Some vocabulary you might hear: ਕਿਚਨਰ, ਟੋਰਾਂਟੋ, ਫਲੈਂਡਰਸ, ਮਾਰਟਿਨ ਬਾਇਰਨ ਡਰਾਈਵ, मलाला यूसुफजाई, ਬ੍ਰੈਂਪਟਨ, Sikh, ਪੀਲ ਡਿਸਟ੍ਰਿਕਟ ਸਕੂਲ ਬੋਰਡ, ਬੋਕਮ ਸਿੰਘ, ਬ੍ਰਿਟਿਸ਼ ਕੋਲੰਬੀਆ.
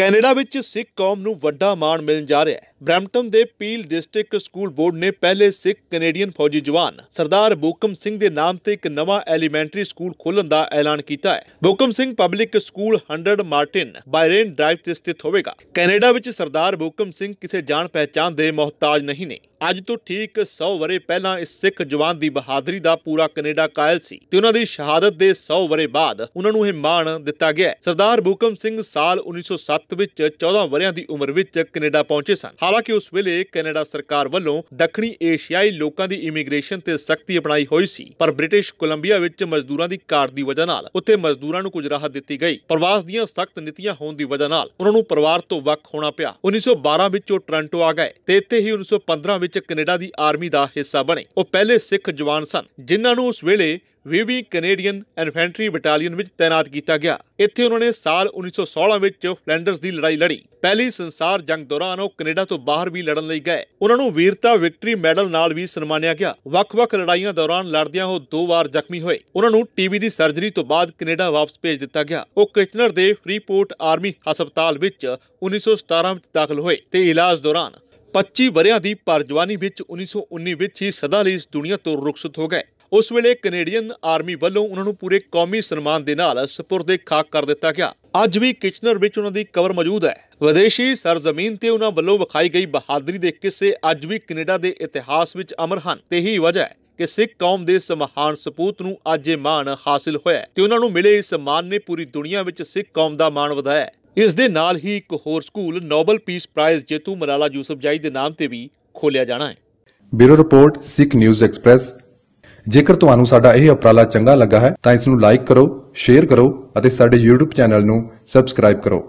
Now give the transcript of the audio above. Canada ਵਿੱਚ ਸਿੱਖ ਕੌਮ ਨੂੰ ਵੱਡਾ ਮਾਣ ਮਿਲਣ ਜਾ ਰਿਹਾ ਹੈ। ਬ੍ਰੈਂਪਟਨ ਦੇ ਪੀਲ ਡਿਸਟ੍ਰਿਕਟ ਸਕੂਲ ਬੋਰਡ ਨੇ ਪਹਿਲੇ ਸਿੱਖ ਕੈਨੇਡੀਅਨ ਫੌਜੀ ਜਵਾਨ ਸਰਦਾਰ ਬੋਕਮ ਸਿੰਘ ਦੇ ਨਾਮ ਤੇ ਇੱਕ ਨਵਾਂ ਐਲੀਮੈਂਟਰੀ ਸਕੂਲ ਖੋਲ੍ਹਣ ਦਾ ਐਲਾਨ ਕੀਤਾ ਹੈ। ਬੋਕਮ ਸਿੰਘ public school 100 ਮਾਰਟਿਨ ਬਾਇਰਨ ਡਰਾਈਵ ਤੇ ਸਥਿਤ ਹੋਵੇਗਾ। ਕੈਨੇਡਾ ਵਿੱਚ ਸਰਦਾਰ ਬੋਕਮ ਸਿੰਘ ਕਿਸੇ ਜਾਣ ਪਹਿਚਾਣ ਦੇ ਮੁਹਤਾਜ ਨਹੀਂ ਨੇ। ਅੱਜ ਤੋਂ ਠੀਕ 100 ਵਰੇ ਪਹਿਲਾਂ ਇਸ ਸਿੱਖ ਜਵਾਨ ਦੀ ਬਹਾਦਰੀ ਦਾ ਪੂਰਾ ਕੈਨੇਡਾ ਕਾਇਲ ਸੀ ਤੇ ਉਹਨਾਂ ਦੀ ਸ਼ਹਾਦਤ ਦੇ 100 ਵਰੇ ਬਾਅਦ ਉਹਨਾਂ ਨੂੰ ਇਹ ਮਾਣ ਦਿੱਤਾ ਗਿਆ। ਸਰਦਾਰ ਬੋਕਮ ਸਿੰਘ ਸਾਲ 1907 ਵਿੱਚ 14 ਵਰਿਆਂ ਦੀ ਉਮਰ ਵਿੱਚ ਕੈਨੇਡਾ ਪਹੁੰਚੇ ਸਨ। ਹਾਲਾਂਕਿ ਉਸ ਵੇਲੇ ਕੈਨੇਡਾ ਸਰਕਾਰ ਵੱਲੋਂ ਦੱਖਣੀ ਏਸ਼ੀਆਈ ਲੋਕਾਂ ਦੀ ਇਮੀਗ੍ਰੇਸ਼ਨ ਤੇ ਸਖਤੀ ਅਪਣਾਈ ਹੋਈ ਸੀ, ਪਰ ਬ੍ਰਿਟਿਸ਼ ਕੋਲੰਬੀਆ ਵਿੱਚ ਮਜ਼ਦੂਰਾਂ ਦੀ ਘਾਟ ਦੀ ਵਜ੍ਹਾ ਨਾਲ ਉੱਥੇ ਮਜ਼ਦੂਰਾਂ ਨੂੰ ਕੁਝ ਰਾਹਤ ਦਿੱਤੀ ਗਈ। ਪ੍ਰਵਾਸ ਦੀਆਂ ਸਖਤ ਨੀਤੀਆਂ ਹੋਣ ਦੀ ਵਜ੍ਹਾ ਨਾਲ ਉਹਨਾਂ ਨੂੰ ਪਰਿਵਾਰ ਤੋਂ ਵੱਖ ਹੋਣਾ ਪਿਆ। 1912 ਵਿੱਚ ਉਹ ਟੋਰਾਂਟੋ ਆ ਗਏ ਤੇ ਇੱਥੇ ਹੀ 1915 ਵਿੱਚ ਕੈਨੇਡਾ ਦੀ ਆਰਮੀ ਦਾ ਹਿੱਸਾ ਬਣੇ। ਉਹ ਪਹਿਲੇ ਸਿੱਖ ਜਵਾਨ ਸਨ ਜਿਨ੍ਹਾਂ ਨੂੰ ਉਸ ਵੇਲੇ 20ਵੀਂ ਕੈਨੇਡੀਅਨ ਇਨਫੈਂਟਰੀ ਬਟਾਲੀਅਨ ਵਿੱਚ ਤੈਨਾਤ ਕੀਤਾ ਗਿਆ। ਇੱਥੇ ਉਹਨਾਂ ਨੇ ਸਾਲ 1916 ਵਿੱਚ ਫਲੈਂਡਰਸ ਦੀ ਲੜਾਈ ਲੜੀ। ਪਹਿਲੀ ਸੰਸਾਰ ਜੰਗ ਦੌਰਾਨ ਉਹ ਕੈਨੇਡਾ ਤੋਂ ਬਾਹਰ ਵੀ ਲੜਨ ਲਈ ਗਏ। ਉਹਨਾਂ ਨੂੰ ਵੀਰਤਾ ਵਿਕਟਰੀ ਮੈਡਲ ਨਾਲ ਵੀ ਸਨਮਾਨਿਆ ਗਿਆ। ਵੱਖ-ਵੱਖ ਲੜਾਈਆਂ ਦੌਰਾਨ ਲੜਦਿਆਂ ਉਹ 2 ਵਾਰ ਜ਼ਖਮੀ ਹੋਏ। ਉਹਨਾਂ ਨੂੰ ਟੀਬੀ ਦੀ ਸਰਜਰੀ ਤੋਂ ਬਾਅਦ ਕੈਨੇਡਾ ਵਾਪਸ ਭੇਜ ਦਿੱਤਾ ਗਿਆ। ਉਹ ਕਿਚਨਰ ਦੇ ਫਰੀਪੋਰਟ ਆਰਮੀ ਹਸਪਤਾਲ ਵਿੱਚ 1917 ਵਿੱਚ ਦਾਖਲ ਹੋਏ ਤੇ ਇਲਾਜ ਦੌਰਾਨ 25 ਵਰਿਆਂ ਦੀ ਭਰਜਵਾਨੀ ਵਿੱਚ 1919 ਵਿੱਚ ਹੀ ਸਦਾ ਲਈ ਇਸ ਦੁਨੀਆ ਤੋਂ ਰੁਖਸਤ ਹੋ ਗਏ। ਉਸ ਵੇਲੇ ਕੈਨੇਡੀਅਨ ਆਰਮੀ ਵੱਲੋਂ ਉਹਨਾਂ ਨੂੰ ਪੂਰੇ ਕੌਮੀ ਸਨਮਾਨ ਦੇ ਨਾਲ ਸਪੁਰਦੇ ਖਾਕ ਕਰ ਦਿੱਤਾ ਗਿਆ। ਅੱਜ ਵੀ ਕਿਚਨਰ ਵਿੱਚ ਉਹਨਾਂ ਦੀ ਕਬਰ ਮੌਜੂਦ ਹੈ। ਵਿਦੇਸ਼ੀ ਸਰਜ਼ਮੀਨ ਤੇ ਉਹਨਾਂ ਵੱਲੋਂ ਵਿਖਾਈ ਗਈ ਬਹਾਦਰੀ ਦੇ ਕਿੱਸੇ ਅੱਜ ਵੀ ਕੈਨੇਡਾ ਦੇ ਇਤਿਹਾਸ ਵਿੱਚ ਅਮਰ ਹਨ ਤੇ ਇਹੀ ਵਜ੍ਹਾ ਹੈ ਕਿ ਸਿੱਖ ਕੌਮ ਦੇ ਇਸ ਮਹਾਨ ਸਪੂਤ ਨੂੰ ਅੱਜ ਇਹ ਮਾਣ ਹਾਸਿਲ ਹੋਇਆ ਤੇ ਉਹਨਾਂ ਨੂੰ ਮਿਲੇ ਇਸ ਮਾਣ ਨੇ ਪੂਰੀ ਦੁਨੀਆ ਵਿੱਚ ਸਿੱਖ ਕੌਮ ਦਾ ਮਾਣ ਵਧਾਇਆ। ਇਸ ਦੇ ਨਾਲ ही एक होर स्कूल नोबल पीस प्राइज जेतू मलाला यूसुफजाई के नाम से भी खोलिया जाना है। Bureau report Sikh news express. जेकर तुहानू साडा यह उपराला चंगा लगा है तो इसनू लाइक करो, शेयर करो और साडे यूट्यूब चैनल नू सबसक्राइब करो।